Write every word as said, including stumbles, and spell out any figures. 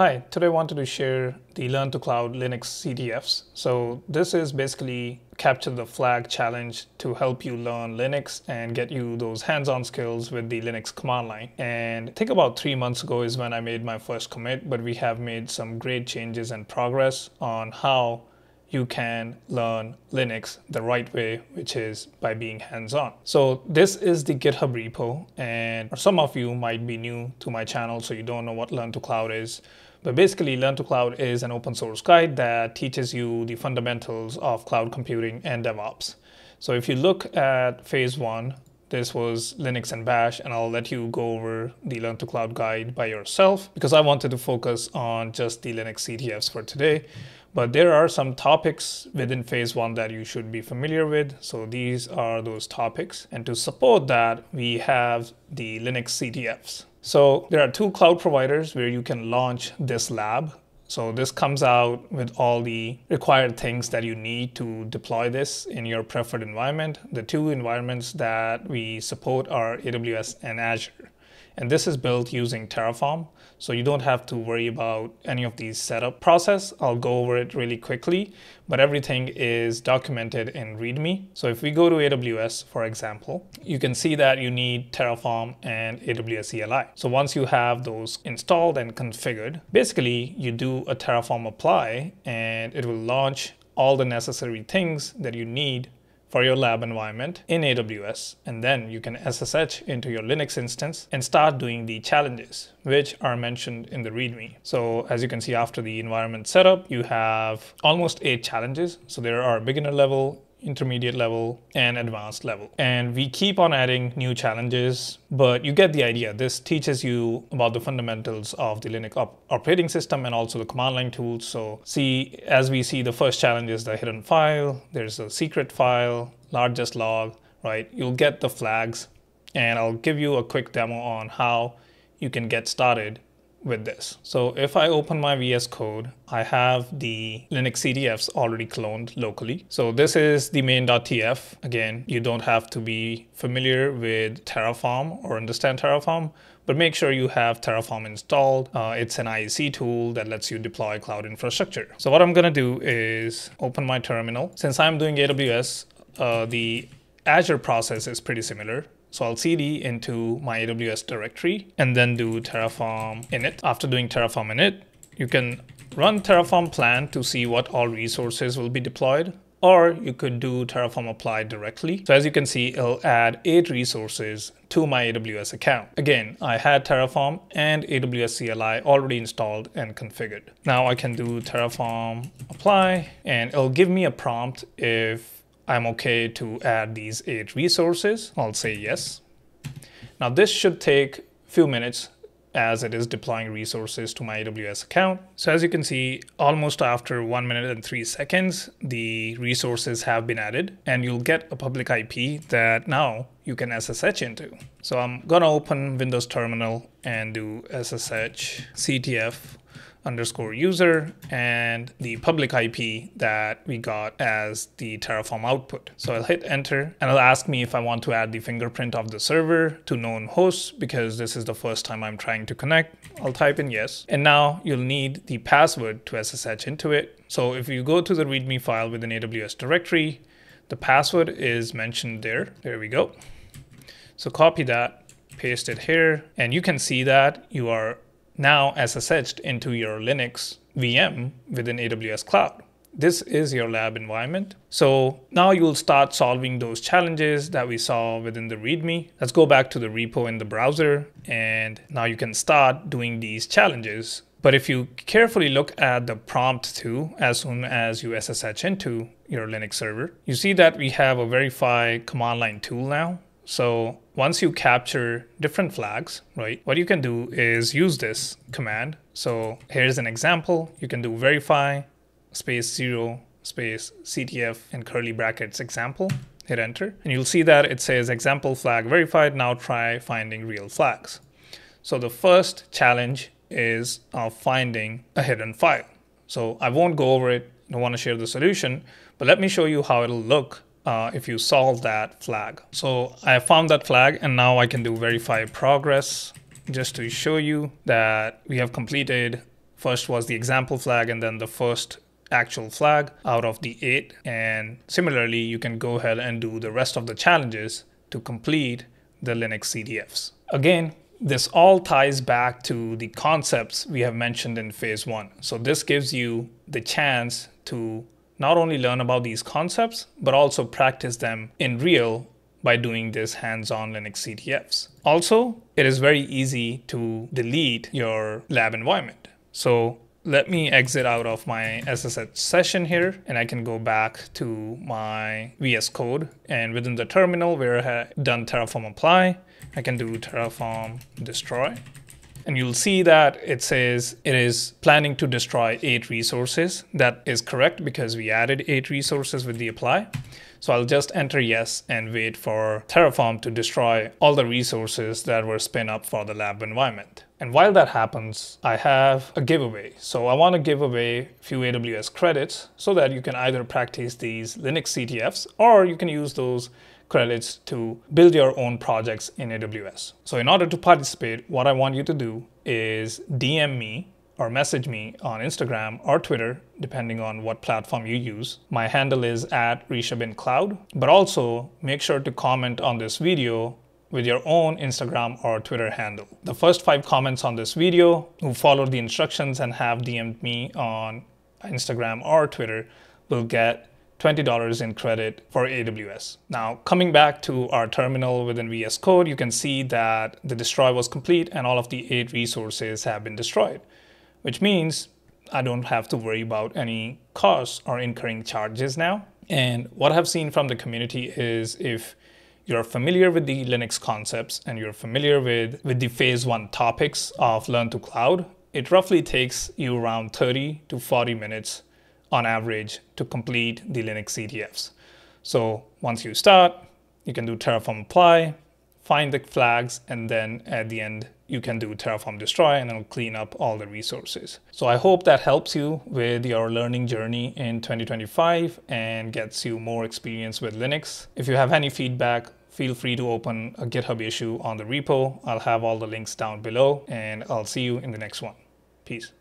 Hi, today I wanted to share the Learn to Cloud Linux C T Fs. So this is basically capture the flag challenge to help you learn Linux and get you those hands-on skills with the Linux command line. And I think about three months ago is when I made my first commit, but we have made some great changes and progress on how you can learn Linux the right way, which is by being hands-on. So this is the GitHub repo, and some of you might be new to my channel, so you don't know what Learn to Cloud is. But basically, Learn to Cloud is an open source guide that teaches you the fundamentals of cloud computing and DevOps. So if you look at phase one, this was Linux and Bash, and I'll let you go over the Learn to Cloud guide by yourself because I wanted to focus on just the Linux C T Fs for today. But there are some topics within phase one that you should be familiar with. So these are those topics. And to support that, we have the Linux C T Fs. So there are two cloud providers where you can launch this lab. So this comes out with all the required things that you need to deploy this in your preferred environment. The two environments that we support are A W S and Azure. And this is built using Terraform, so you don't have to worry about any of these setup process. I'll go over it really quickly, but everything is documented in README. So if we go to A W S, for example, you can see that you need Terraform and A W S C L I. So once you have those installed and configured, basically you do a Terraform apply and it will launch all the necessary things that you need for your lab environment in A W S, and then you can S S H into your Linux instance and start doing the challenges, which are mentioned in the README. So as you can see, after the environment setup, you have almost eight challenges. So there are beginner level, intermediate level, and advanced level. And we keep on adding new challenges, but you get the idea. This teaches you about the fundamentals of the Linux op operating system and also the command line tools. So see, as we see, the first challenge is the hidden file. There's a secret file, largest log, right? You'll get the flags, and I'll give you a quick demo on how you can get started with this. So if I open my V S Code, I have the Linux C T Fs already cloned locally. So this is the main.tf. Again, you don't have to be familiar with Terraform or understand Terraform, but make sure you have Terraform installed. Uh, it's an I A C tool that lets you deploy cloud infrastructure. So what I'm gonna do is open my terminal. Since I'm doing A W S, uh, the Azure process is pretty similar. So I'll cd into my A W S directory and then do Terraform init. After doing Terraform init, you can run Terraform plan to see what all resources will be deployed, or you could do Terraform apply directly. So as you can see, it'll add eight resources to my A W S account. Again, I had Terraform and A W S C L I already installed and configured. Now I can do Terraform apply, and it'll give me a prompt if I'm okay to add these eight resources. I'll say yes. Now this should take a few minutes as it is deploying resources to my A W S account. So as you can see, almost after one minute and three seconds, the resources have been added, and you'll get a public I P that now you can S S H into. So I'm gonna open Windows Terminal and do S S H C T F underscore user and the public I P that we got as the Terraform output. So I'll hit enter, and it'll ask me if I want to add the fingerprint of the server to known hosts because this is the first time I'm trying to connect. I'll type in yes, and now you'll need the password to S S H into it. So if you go to the README file within A W S directory, the password is mentioned there. There we go. So copy that, paste it here, and you can see that you are now S S H'd into your Linux V M within A W S Cloud. This is your lab environment. So now you'll start solving those challenges that we saw within the README. Let's go back to the repo in the browser, and now you can start doing these challenges. But if you carefully look at the prompt too, as soon as you S S H into your Linux server, you see that we have a verify command line tool now. So once you capture different flags, right, what you can do is use this command. So here's an example. You can do verify space zero space C T F and curly brackets example, hit enter. And you'll see that it says example flag verified. Now try finding real flags. So the first challenge is of finding a hidden file. So I won't go over it. I don't want to share the solution, but let me show you how it'll look Uh, if you solve that flag. So I found that flag, and now I can do verify progress just to show you that we have completed First was the example flag and then the first actual flag out of the eight. And similarly, you can go ahead and do the rest of the challenges to complete the Linux C T Fs. Again, this all ties back to the concepts we have mentioned in phase one. So this gives you the chance to not only learn about these concepts, but also practice them in real by doing this hands-on Linux C T Fs. Also, it is very easy to delete your lab environment. So let me exit out of my S S H session here, and I can go back to my V S Code. And within the terminal where I have done Terraform apply, I can do Terraform destroy. And you'll see that it says it is planning to destroy eight resources. That is correct because we added eight resources with the apply. So I'll just enter yes and wait for Terraform to destroy all the resources that were spin up for the lab environment. And while that happens, I have a giveaway. So I want to give away a few A W S credits so that you can either practice these Linux C T Fs or you can use those credits to build your own projects in A W S. So in order to participate, what I want you to do is D M me or message me on Instagram or Twitter, depending on what platform you use. My handle is at rishabincloud, but also make sure to comment on this video with your own Instagram or Twitter handle. The first five comments on this video who followed the instructions and have D M'd me on Instagram or Twitter will get twenty dollars in credit for A W S. Now, coming back to our terminal within V S Code, you can see that the destroy was complete and all of the eight resources have been destroyed, which means I don't have to worry about any costs or incurring charges now. And what I've seen from the community is if you're familiar with the Linux concepts and you're familiar with, with the phase one topics of Learn to Cloud, it roughly takes you around thirty to forty minutes on average to complete the Linux C T Fs. So once you start, you can do Terraform apply, find the flags, and then at the end, you can do Terraform destroy and it'll clean up all the resources. So I hope that helps you with your learning journey in twenty twenty-five and gets you more experience with Linux. If you have any feedback, feel free to open a GitHub issue on the repo. I'll have all the links down below and I'll see you in the next one. Peace.